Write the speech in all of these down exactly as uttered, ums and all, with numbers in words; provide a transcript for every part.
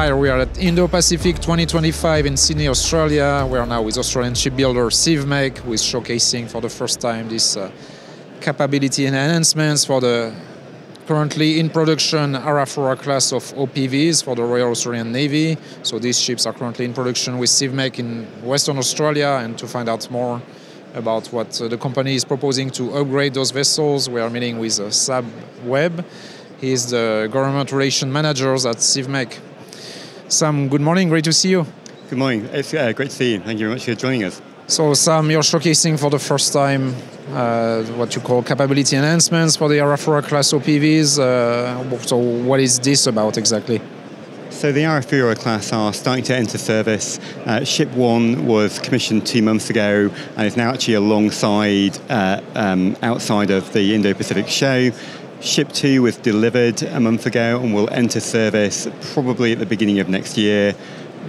Hi, we are at Indo-Pacific twenty twenty-five in Sydney, Australia. We are now with Australian shipbuilder Civmec, who is showcasing for the first time this uh, capability enhancements for the currently in production Arafura-class of O P Vs for the Royal Australian Navy. So these ships are currently in production with Civmec in Western Australia, and to find out more about what uh, the company is proposing to upgrade those vessels, we are meeting with uh, Saab Webb. He is the Government Relations Manager at Civmec. Sam, good morning, great to see you. Good morning, it's uh, great to see you. Thank you very much for joining us. So Sam, you're showcasing for the first time uh, what you call capability enhancements for the Arafura class O P Vs. Uh, so what is this about exactly? So the Arafura class are starting to enter service. Uh, ship one was commissioned two months ago and is now actually alongside, uh, um, outside of the Indo-Pacific show. Ship two was delivered a month ago and will enter service probably at the beginning of next year.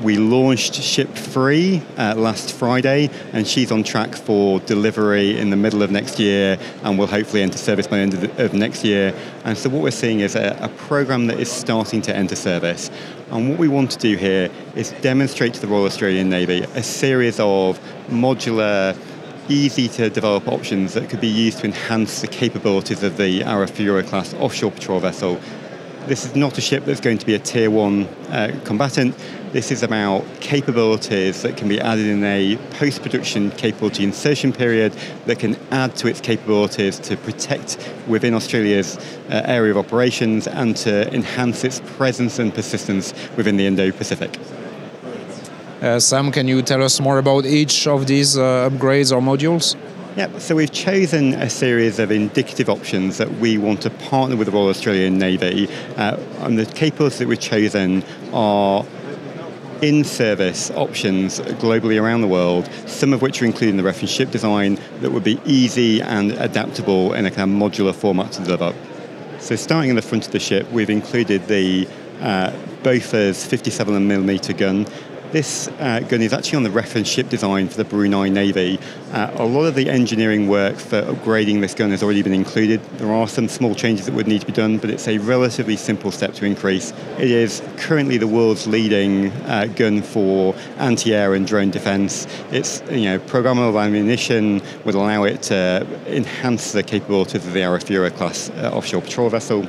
We launched Ship three uh, last Friday, and she's on track for delivery in the middle of next year and will hopefully enter service by the end of, the, of next year. And so what we're seeing is a, a program that is starting to enter service. And what we want to do here is demonstrate to the Royal Australian Navy a series of modular, easy to develop options that could be used to enhance the capabilities of the Arafura class offshore patrol vessel. This is not a ship that's going to be a tier one uh, combatant. This is about capabilities that can be added in a post-production capability insertion period that can add to its capabilities to protect within Australia's uh, area of operations and to enhance its presence and persistence within the Indo-Pacific. Uh, Sam, can you tell us more about each of these uh, upgrades or modules? Yep, so we've chosen a series of indicative options that we want to partner with the Royal Australian Navy. Uh, and the capabilities that we've chosen are in-service options globally around the world, some of which are included in the reference ship design that would be easy and adaptable in a kind of modular format to develop. So starting in the front of the ship, we've included the uh, Bofors fifty-seven millimeter gun. This uh, gun is actually on the reference ship design for the Brunei Navy. Uh, a lot of the engineering work for upgrading this gun has already been included. There are some small changes that would need to be done, but it's a relatively simple step to increase. It is currently the world's leading uh, gun for anti-air and drone defense. Its you know, programmable ammunition would allow it to enhance the capabilities of the Arafura class uh, offshore patrol vessel.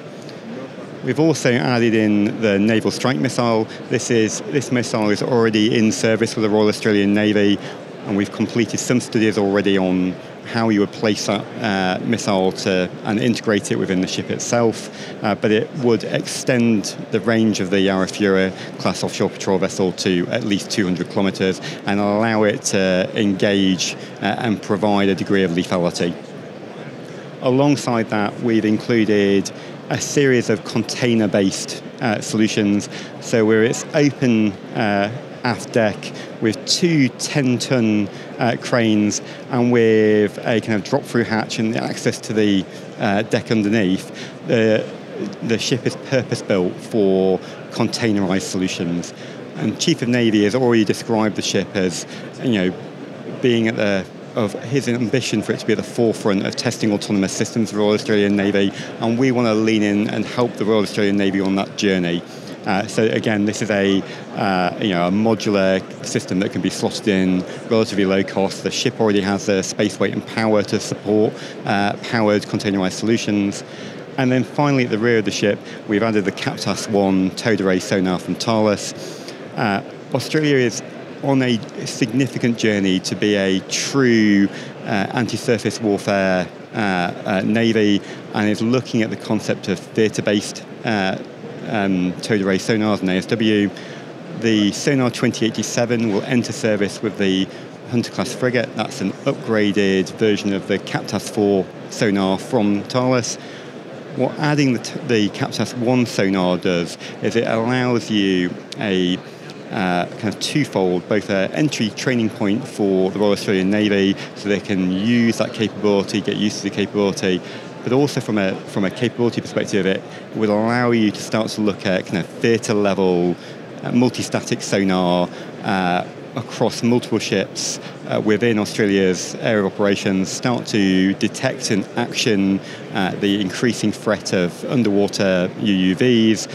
We've also added in the Naval Strike Missile. This, is, this missile is already in service with the Royal Australian Navy, and we've completed some studies already on how you would place that uh, missile to, and integrate it within the ship itself, uh, but it would extend the range of the Arafura-class offshore patrol vessel to at least two hundred kilometres and allow it to engage uh, and provide a degree of lethality. Alongside that, we've included a series of container-based uh, solutions. So where it's open uh, aft deck with two ten-ton uh, cranes and with a kind of drop-through hatch and access to the uh, deck underneath, the, the ship is purpose-built for containerized solutions. And Chief of Navy has already described the ship as, you know, being at the of his ambition for it to be at the forefront of testing autonomous systems for the Royal Australian Navy, and we want to lean in and help the Royal Australian Navy on that journey. Uh, so again, this is a uh, you know a modular system that can be slotted in relatively low cost. The ship already has the space, weight, and power to support uh, powered containerized solutions. And then finally, at the rear of the ship, we've added the CAPTAS one towed array sonar from Thales. Uh, Australia is on a significant journey to be a true uh, anti-surface warfare uh, uh, navy, and is looking at the concept of theatre-based uh, um, towed array sonars and A S W. The Sonar twenty eighty-seven will enter service with the Hunter Class Frigate. That's an upgraded version of the CAPTAS four sonar from Thales. What adding the, the CAPTAS one sonar does is it allows you a Uh, kind of twofold, both an entry training point for the Royal Australian Navy, so they can use that capability, get used to the capability, but also from a from a capability perspective, it will allow you to start to look at kind of theatre level, uh, multi-static sonar, uh, across multiple ships uh, within Australia's area of operations start to detect in action uh, the increasing threat of underwater U U Vs uh,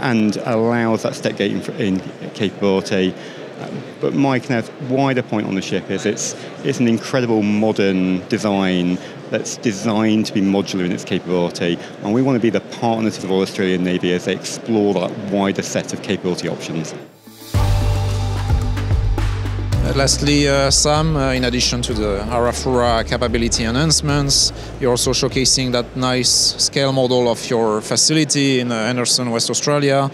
and allows that step gate in capability. But my kind of wider point on the ship is it's, it's an incredible modern design that's designed to be modular in its capability, and we want to be the partner to the Royal Australian Navy as they explore that wider set of capability options. Uh, lastly, uh, Sam, uh, in addition to the Arafura capability enhancements, you're also showcasing that nice scale model of your facility in uh, Henderson, West Australia.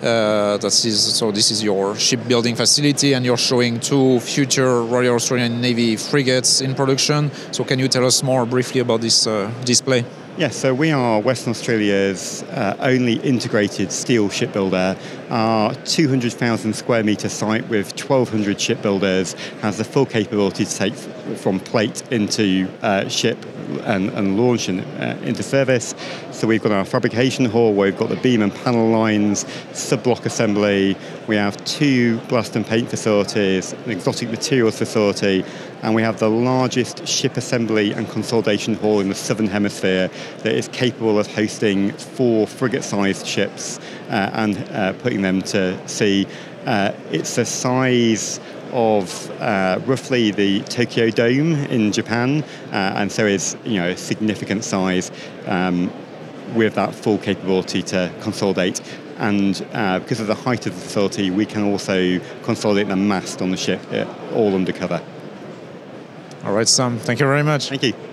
Uh, that is, so this is your shipbuilding facility, and you're showing two future Royal Australian Navy frigates in production. So can you tell us more briefly about this uh, display? Yes, yeah, so we are Western Australia's uh, only integrated steel shipbuilder. Our two hundred thousand square metre site with twelve hundred shipbuilders has the full capability to take from plate into uh, ship and, and launch and, uh, into service. So we've got our fabrication hall where we've got the beam and panel lines, sub-block assembly. We have two blast and paint facilities, an exotic materials facility, and we have the largest ship assembly and consolidation hall in the Southern Hemisphere that is capable of hosting four frigate-sized ships uh, and uh, putting them to sea. Uh, it's the size of uh, roughly the Tokyo Dome in Japan, uh, and so is you know a significant size um, with that full capability to consolidate. And uh, because of the height of the facility, we can also consolidate the mast on the ship, uh, all under cover. All right, Sam, thank you very much. Thank you.